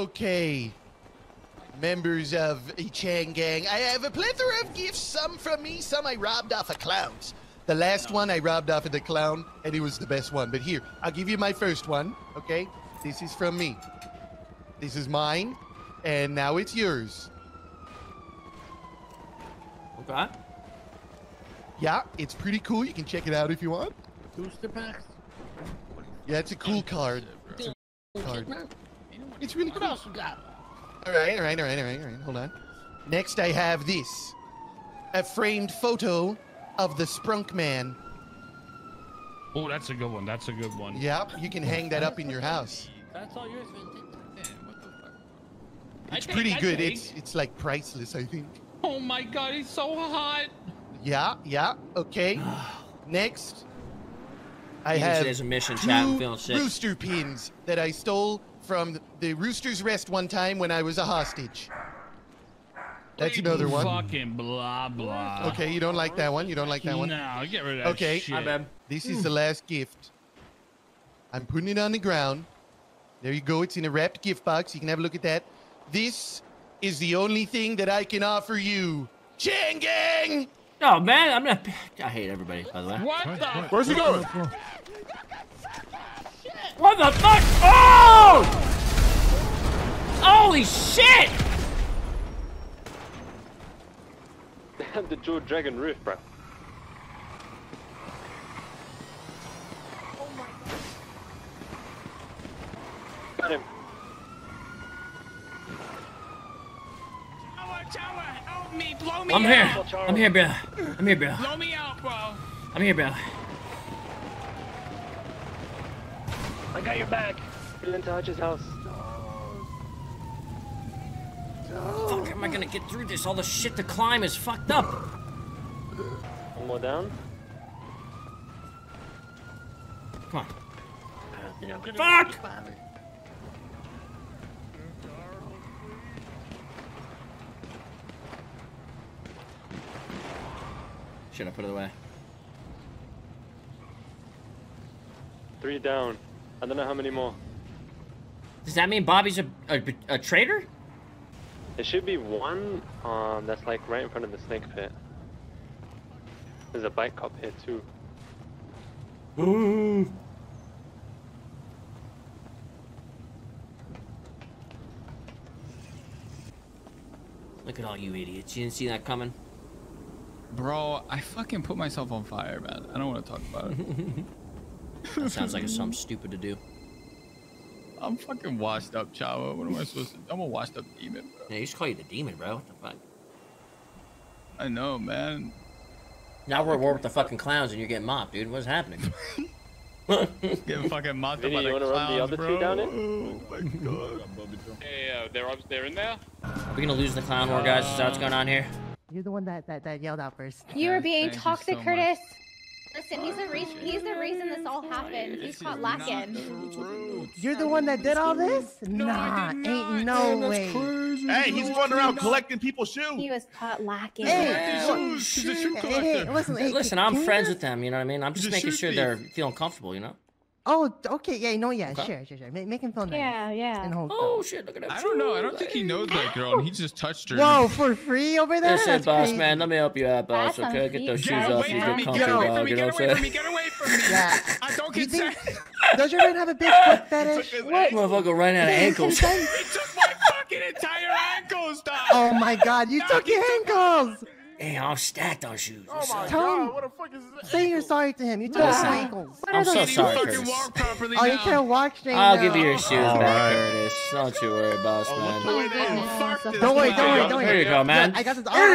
Okay, members of the Chang Gang, I have a plethora of gifts, some from me, some I robbed off of clowns. The last one I robbed off of the clown, and it was the best one. But here, I'll give you my first one, okay? This is from me. This is mine, and now it's yours. Okay. Yeah, it's pretty cool. You can check it out if you want. Booster packs? Yeah, it's a cool card. It's a cool card. It's really cool. What else we got? All right. Hold on. Next, I have this. A framed photo of the Sprunk Man. Oh, that's a good one. That's a good one. Yep, you can hang that up in your house. That's all yours, Vinny. What the fuck? It's pretty good. It's like priceless, I think. Oh my god, he's so hot. Yeah. Okay. Next, I have a mission two rooster pins that I stole from the Rooster's Rest one time when I was a hostage. That's another one. Fucking blah blah. Okay, you don't like that one. No, get rid of that shit. Okay, this is the last gift. I'm putting it on the ground. There you go. It's in a wrapped gift box. You can have a look at that. This is the only thing that I can offer you, Chang Gang. No, man, I'm not. I hate everybody, by the way. What the? Where's he going? What the fuck? Oh! Holy shit! The Joe Dragon roof, bro. Oh my god. Got him. Tower, help me, blow me out. I'm here, bro. Blow me out, bro. I got your back. Get into Hutch's house. No. Fuck, how am I gonna get through this? All the shit to climb is fucked up. One more down. Come on. Fuck! Should I put it away? 3 down. I don't know how many more. Does that mean Bobby's a traitor? There should be one that's like right in front of the snake pit. There's a bike cop here too. Ooh. Look at all you idiots. You didn't see that coming. Bro, I fucking put myself on fire, man. I don't want to talk about it. That sounds like it's something stupid to do. I'm fucking washed up, Chavo. What am I supposed to do? I'm a washed up demon, bro. Yeah, you should call you the demon, bro. What the fuck? I know, man. Now we're at war with the fucking clowns and you're getting mopped, dude. What's happening? Getting fucking mopped up by the clowns, bro. Oh my god. Hey, they're in there? Are we gonna lose the clown war, guys? Is that what's going on here? You're the one that yelled out first. You were being toxic, so Curtis. Listen, he's the reason this all happened. He's caught lacking. You're the one that did all this? No, nah, ain't no way. Hey, he's running around collecting people's shoes. He was caught lacking. Hey, he's a shoe collector. Listen, I'm friends with them, you know what I mean? I'm just making sure they're feeling comfortable, you know? Oh, okay, yeah, no, yeah, okay. Sure. Make him feel nice. Yeah. Oh, shit, look at that. I don't know. I don't think he knows that girl, and he just touched her. Yo, for free over there? Listen, boss, man, let me help you out, boss, okay? Get those shoes off. You get comfy, dog, you know what I'm saying? Get away from me. Yeah. I don't get sad. Does your man have a big foot fetish? What? Motherfucker ran out of ankles. He took my fucking entire ankles, dog. Oh, my God, you took your ankles. Hey, I'll stack those shoes. Oh my god, what the fuck is this? Say you're sorry to him. You took his ankles. I'm so sorry, Curtis. Oh, you can't walk straight now. I'll give you your shoes back, Curtis. Don't you worry, boss, man. Don't worry. Here you go, man. I got this all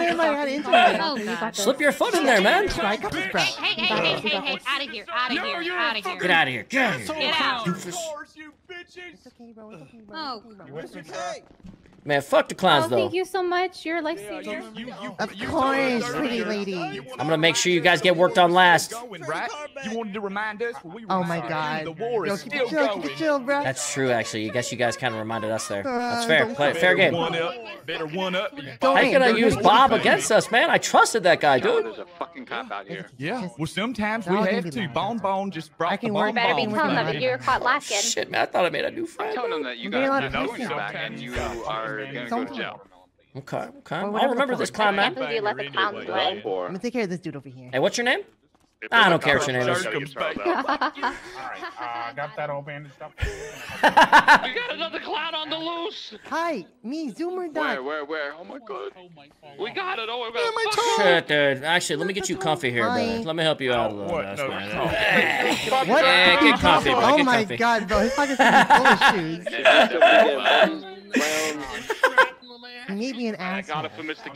in my head. Slip your foot in there, man. I got this, bro. Hey. Out of here. Get out of here. You bitches. It's okay, bro. Man, fuck the clowns, though. Thank you so much. You're like savior. Of course, pretty lady. I'm gonna make sure you guys get worked on last. You wanted to remind us. Oh my God. The war is still going. That's true, actually. I guess you guys kind of reminded us there. That's fair. Play, fair game. Better one up. How can I use Bob against us, man? I trusted that guy, dude. There's a fucking cop out here. Yeah. Well, sometimes we have to. Bonbon just brought the bonbon. You better be telling them that you're caught lacking. Shit, man. I thought I made a new friend. Tell them that you got no one back and you are. Go to jail. Okay, okay. Well, I remember this clown, man. I'm gonna take care of this dude over here. Hey, what's your name? I don't care what your name is. Alright, got that all bandaged up. We got another clown on the loose. Hi, me, Zoomer Duck. Where? Oh my God. We got it. Oh, we're gonna. Shit, dude. Actually, let me get you comfy here, brother. Let me help you out a little bit. What? Get comfy, bro. Oh my God, bro. His pockets are full of shoes. Maybe an asshole.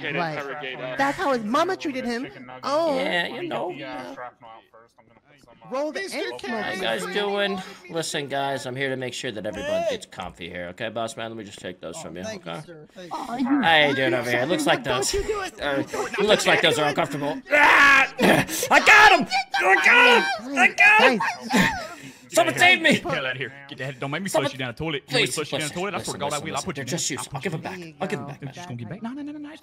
Right. That's how his mama treated him. Oh, yeah, you know. Roll the end. How you guys doing? Listen, guys, I'm here to make sure that everyone gets comfy here. Okay, boss man, let me just take those from you. Okay. Hey, dude, over here. It looks like those. Looks like those are uncomfortable. I got him! Someone save me! Get the hell out of here. Get the head. Don't make me flush you down the toilet. Please flush you down the toilet. I swear to God, I will. I'll put you down. Just shoes. I'll give them back. I'll give them back. They're just gonna get back. No.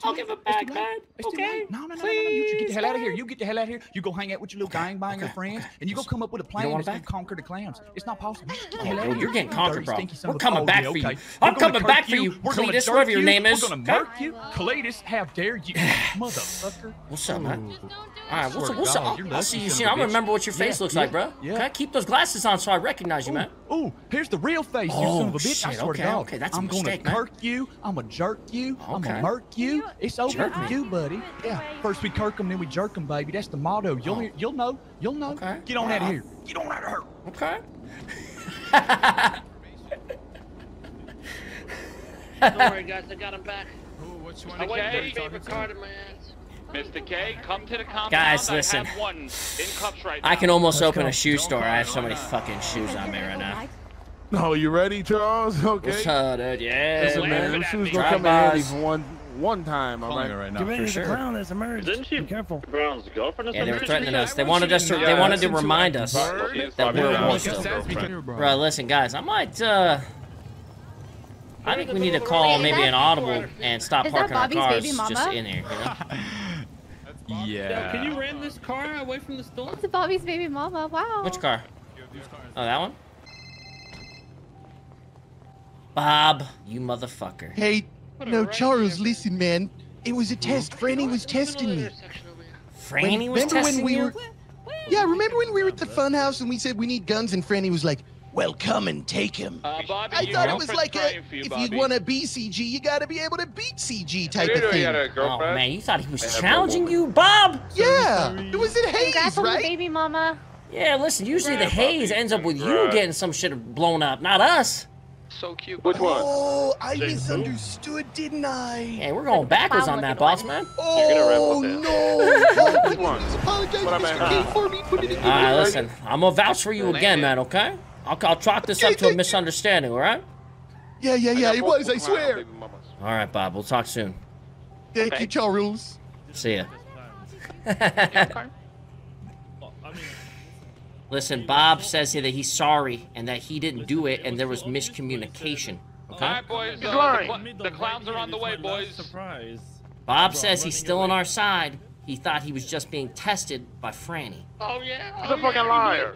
I'll give them back, man. Okay? No. You get the hell out of here. You get the hell out of here. You go hang out with your little gang bang, your friends, and you go come up with a plan and just conquer the clams. It's not possible. You're getting conquered, bro. We're coming back for you. I'm coming back for you, Calidus, whatever your name is. We're gonna murk you. Calidus, how dare you, motherfucker? What's up, man? All right, what's up? I'll see you soon. I'll remember what your face looks like, bro. Okay, keep those glasses on. So I recognize you, man. Oh, here's the real face, you son of a bitch. I swear to God. Okay, that's a mistake, man. I'm gonna kirk you. I'm gonna jerk you. I'm gonna murk you. It's over for you, buddy. Yeah. First we kirk them, then we jerk them, baby. That's the motto. You'll know. You'll know. Get on out of here. Get on out of here. Okay. Don't worry, guys. I got him back. I went to the favorite card in my ass. Mr. K, come to the compound. Guys, listen. I can almost open a shoe store. I have so many fucking shoes on me right now. Oh, you ready, Charles? Okay. What's up, dude? Yeah. Listen, man, the shoes gonna come in handy for one time. All right. Give me the crown as emerged. Didn't she? Be careful. Brown's girlfriend is emerged. Yeah, they were threatening us. They wanted us to. They wanted to remind us that we're a war still. Bro, listen, guys. I might. I think we need to call maybe an audible and stop parking our cars just in here. Yeah. Can you rent this car away from the store? It's Bobby's baby mama. Wow. Which car? Oh, that one? Bob, you motherfucker. Hey, no, Charles, listen, man. It was a test. Franny was testing me. Franny was testing you? Yeah, remember when we were at the fun house and we said we need guns and Franny was like, well, come and take him. Bobby, I thought it was like a, if you want to be CG, you got to be able to beat CG type of thing. Oh, man, you thought he was challenging you, Bob? Yeah, it was in Haze, right? On the baby mama. Yeah, listen, usually the Haze ends up with you getting some shit blown up, not us. So cute. Which one? Oh, I misunderstood, didn't I? Hey, we're going backwards on that, boss man. Oh, no. Which one? All right, listen, I'm going to vouch for you again, man, okay? I'll chalk this up to a misunderstanding, all right? Yeah, it was, I swear. All right, Bob, we'll talk soon. Thank you, Charles. See ya. Listen, Bob says here that he's sorry and that he didn't do it and there was miscommunication, okay? All right, boys, the clowns are on the way, boys. Bob says he's still on our side. He thought he was just being tested by Franny. Oh, yeah. He's a fucking liar.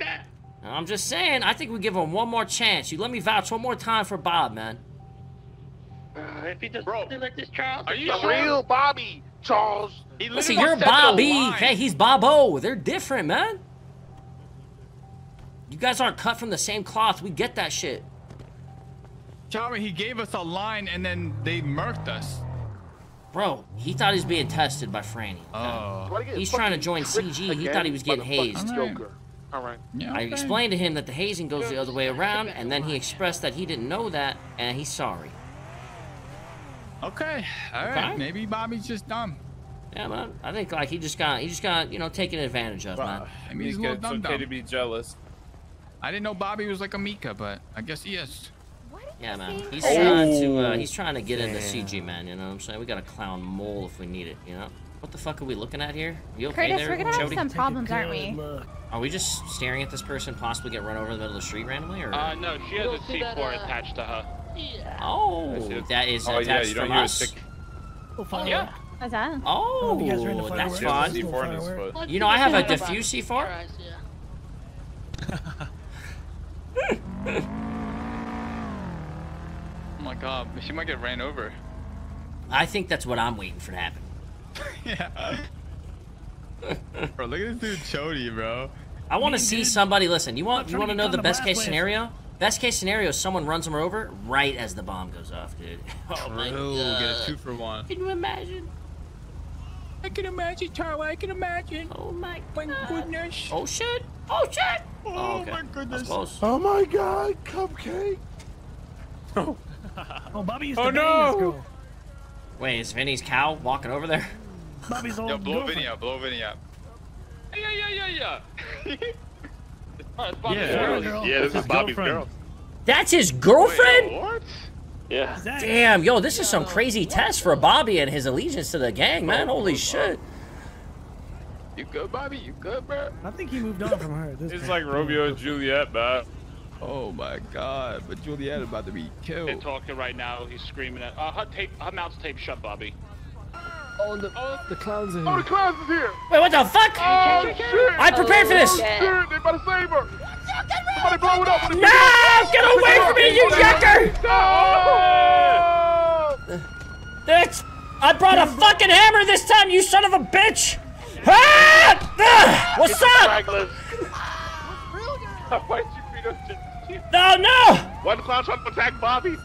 I'm just saying, I think we give him one more chance. You let me vouch one more time for Bob, man. If he does something like this, Charles, are you the real Bobby, Charles? Listen, you're Bobby. Hey, he's Bob-O. They're different, man. You guys aren't cut from the same cloth. We get that shit. Charlie, he gave us a line, and then they murked us. Bro, he thought he was being tested by Franny. He's trying to join CG. He thought he was getting hazed. All right. Yeah, I explained to him that the hazing goes the other way around, and then he expressed that he didn't know that, and he's sorry. Okay. All right. Maybe Bobby's just dumb. Yeah, man. I think like he just got taken advantage of, man. I mean, he's a little dumb. It's okay to be jealous. I didn't know Bobby was like a Mika, but I guess he is. Yeah, man. He's trying to get into CG, man. You know what I'm saying? We got a clown mole if we need it. You know? What the fuck are we looking at here? You okay Curtis, there, we're gonna have Jody? Some problems, aren't we? Look. Are we just staring at this person possibly get run over in the middle of the street randomly, or? No, she has a C4 attached to her. Yeah. Oh, that is attached from us. Oh, yeah. How's that? Oh, that's fun. You know, I have a diffuse C4. Oh my god, she might get ran over. I think that's what I'm waiting for to happen. Yeah. Bro, look at this dude Chody, bro. I want to see somebody. Listen, you want to know the best case scenario? Best case scenario is someone runs them over right as the bomb goes off, dude. Oh my god. Get a 2-for-1. Can you imagine? I can imagine, Charlie. I can imagine. Oh my god. My goodness. Oh shit. Oh shit. Oh, okay. Oh my goodness. Oh my god. Cupcake. Oh. Oh, Bobby used to go. Wait, is Vinny's cow walking over there? Bobby's old. Yo, blow Vinny up. Blow Vinny up. Yeah, yeah, yeah, yeah. Oh, it's Bobby's girl. Yeah, this is Bobby's girlfriend. That's his girlfriend? Wait, what? Yeah. Damn, yo, this is some crazy test for Bobby and his allegiance to the gang, man. Holy shit. You good, Bobby? You good, bro? I think he moved on from her. This it's like Romeo and Juliet, man. Oh my god, but Juliet is about to be killed. They're talking right now. He's screaming at her mouth's taped shut, Bobby. Oh, the clowns are here. Oh, the clowns is here. Wait, what the fuck? Oh, shit. I prepared for this. Oh, shit. They about to save her. Somebody blow it up. No, get away from me, you yucker. No. That's, I brought a fucking hammer this time, you son of a bitch. Ah! What's up? Why'd you beat up? No, no. One clown trying to attack Bobby.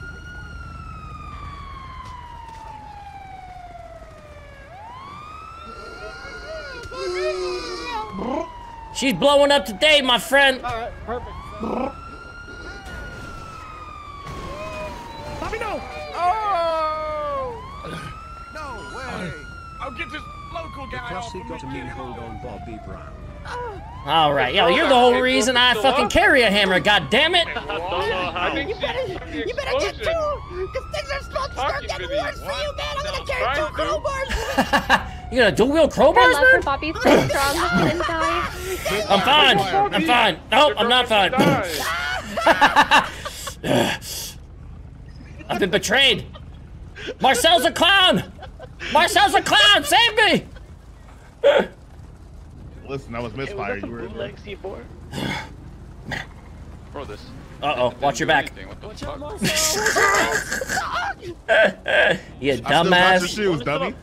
She's blowing up today, my friend. All right, perfect. Bobby, no! Oh! No way! I'll get this local guy off. Got a mean hold on Bobby Brown. All right, yo, you're the whole reason I fucking carry a hammer. God damn it! You better get two, cause things are supposed to start getting worse for you, man. I'm gonna carry two crowbars. You gonna dual-wheel crowbars, man? Bobby's so strong. I'm fine. I'm fine. No, I'm not fine. I've been betrayed. Marcel's a clown. Marcel's a clown. Save me. Listen, I was misfired. You were Lexi for. Bro, this. Uh-oh, watch your back. Watch out, you dumbass. Shoes, dummy.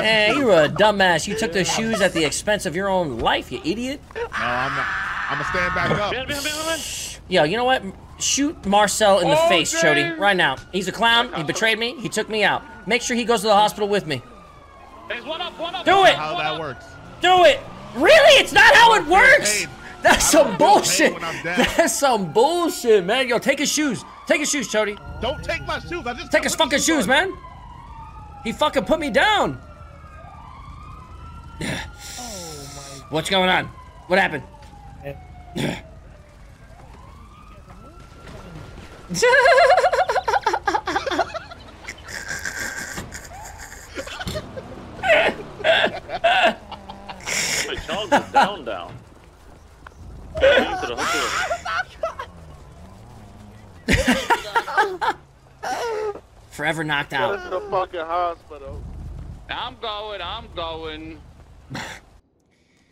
Hey, you were a dumbass. You took those shoes at the expense of your own life, you idiot. No, I'm not. I'm gonna stand back up. Yo, you know what? Shoot Marcel in the face, Chody, right now. He's a clown. He betrayed me. He took me out. Make sure he goes to the hospital with me. There's one up, do it. How that works. Do it. Really? It's not how it works. Hey. That's some bullshit. That's some bullshit, man. Yo, take his shoes. Take his shoes, Chody. Don't take my shoes. I just take his fucking shoes, man. He fucking put me down. Oh my. What's going on? What happened? My dog was down. Forever knocked out. To the fucking hospital. I'm going.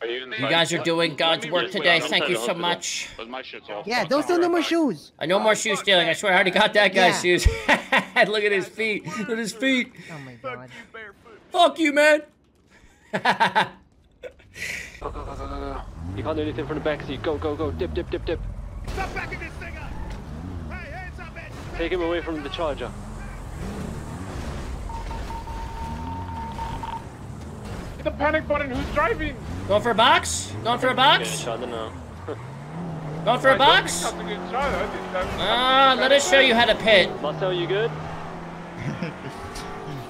You guys are doing God's work today. Thank you so much. Yeah, those are no more shoes. No more shoe stealing. I swear I already got that guy's shoes. Look at his feet. Look at his feet. Oh my god. Fuck you, man. You can't do anything from the back seat. Go, go, go. Dip, dip, dip, dip. Stop backing this thing up. Hey, hands up, bitch. Take him away from the charger. Hit the panic button. Who's driving? Going for a box? Going for a box? I don't know. Going for a box? Let us show you how to pit. Marcel, you good?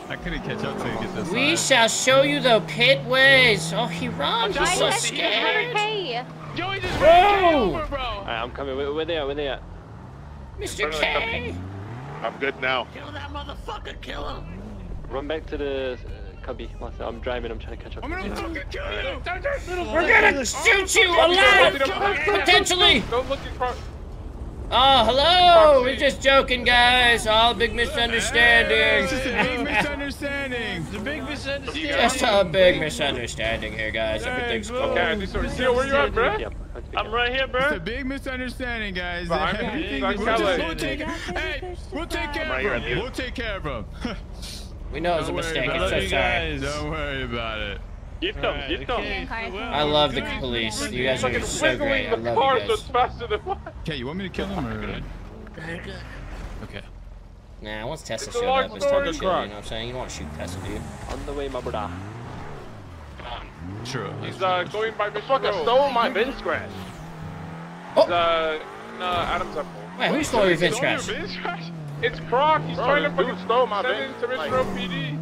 I couldn't catch up till you get this. We shall show you the pit ways. Oh, he runs. He's so scared. Joey just ran over, bro. All right, I'm coming. Where they at? Mr. K. I'm good now. Kill that motherfucker, kill him! Run back to the cubby, Marcel. I'm driving, I'm trying to catch up. I'm gonna fucking kill you! We're gonna shoot you alive! Potentially! Don't look at Croc. Oh, hello! We're just joking, guys. All big misunderstanding. It's just a big misunderstanding. It's a big misunderstanding. Just a big misunderstanding here, guys. Everything's cool. Okay, Theo, where you at, bro? I'm right here, bro. It's a big misunderstanding, guys. We'll take care of him. We'll take care of him. We know it's a mistake. It's so sorry. Don't worry about it. Get them, get them. I love the police. You guys are so great. I love you guys. Okay, you want me to kill them or? Okay. Nah, once Tessa showed up, it's time to shoot. You know what I'm saying? You don't want to shoot Tessa, do you? On the way, my brother. True. He's going by Vin Scratch. Fucker stole my Vin Scratch. Oh. No, Adam's up. Wait, who stole your Vin Scratch? It's Croc. He's trying to fucking stole my Vin. Send it to Metro PD.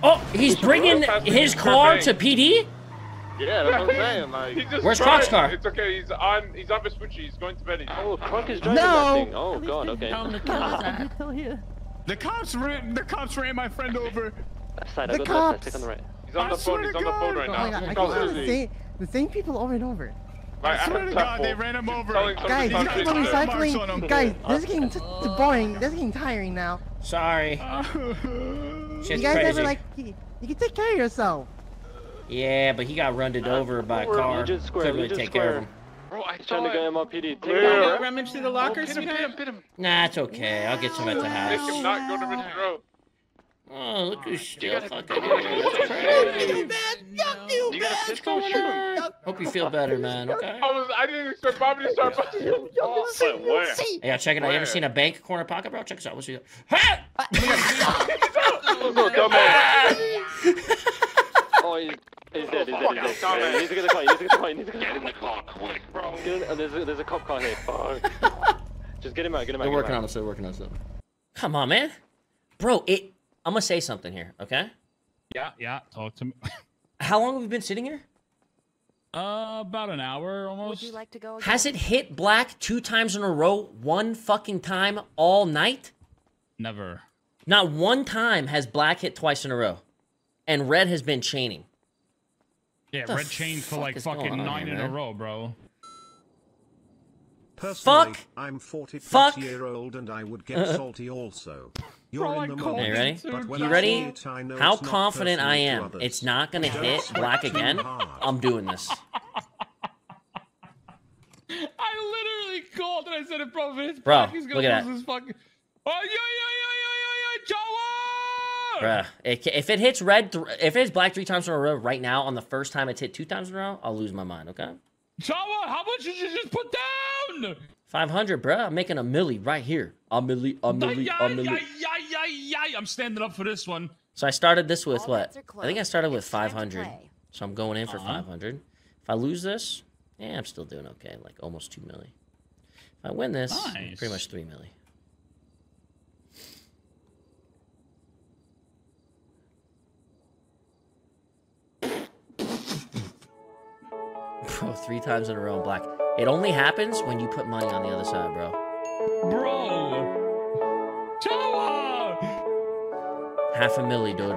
Oh, he's bringing his car to PD? Yeah, that's what I'm saying. Like, where's Croc's car? It's okay. He's on Vespucci. He's going to Betty. Oh, Croc is driving that thing. Oh god. Okay. The cops ran my friend over. The cops. He's on the phone. He's on the phone right now. I can't the same people over and over. I swear to God, they ran him over. Guys, these people recycling. Guys, this is getting boring. This is getting tiring now. Sorry. Shit's you guys crazy. Ever like, you can take care of yourself. Yeah, but he got runned over by a car. Couldn't really take care of him. Bro, I trying to get him up. PD. Take rummage through the lockers. Him. Nah, it's okay. I'll get some at the house. Make him not go to Ridge Road. Oh, look who's still fucking here. Fuck you, man. Fuck you, man. Pistol shoot. Hope you feel better, man. Okay. I didn't expect Bobby to start busting. Yeah, check it out. You ever seen a bank corner pocket, bro? Check this out. What's he? Hey! Oh, he's dead. He's dead. He's dead. He's gonna call you. Get in the car quick, bro. There's a cop car here. Just get him out. They're working on us. Come on, man. Bro, I'm gonna say something here, okay? Yeah, talk to me. How long have we been sitting here? About an hour, almost. Would you like to go again? Has it hit black 2 times in a row, one fucking time all night? Never. Not one time has black hit twice in a row. And red has been chaining. Yeah, red chained for like fucking 9 in a row, bro. Personally, I'm 40-plus-year-old and I would get salty also. You're in the moment. Are you ready? You ready? How confident I am it's not gonna hit black again? I'm doing this. I literally called and I said it, bro. Bro, look at that. Fucking... Oh, yo. Bruh, if it hits red, if it's black 3 times in a row right now, on the first time it's hit 2 times in a row, I'll lose my mind. Okay. Jawa, how much did you just put down? 500, bro. I'm making a milli right here. A milli. I'm standing up for this one. So I started this with what? I think I started with 500. So I'm going in for 500. If I lose this, yeah, I'm still doing okay. Like almost 2 milli. If I win this, nice. Pretty much 3 milli. Bro, 3 times in a row in black. It only happens when you put money on the other side, bro. Bro! Half a milli, dude.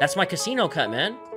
That's my casino cut, man.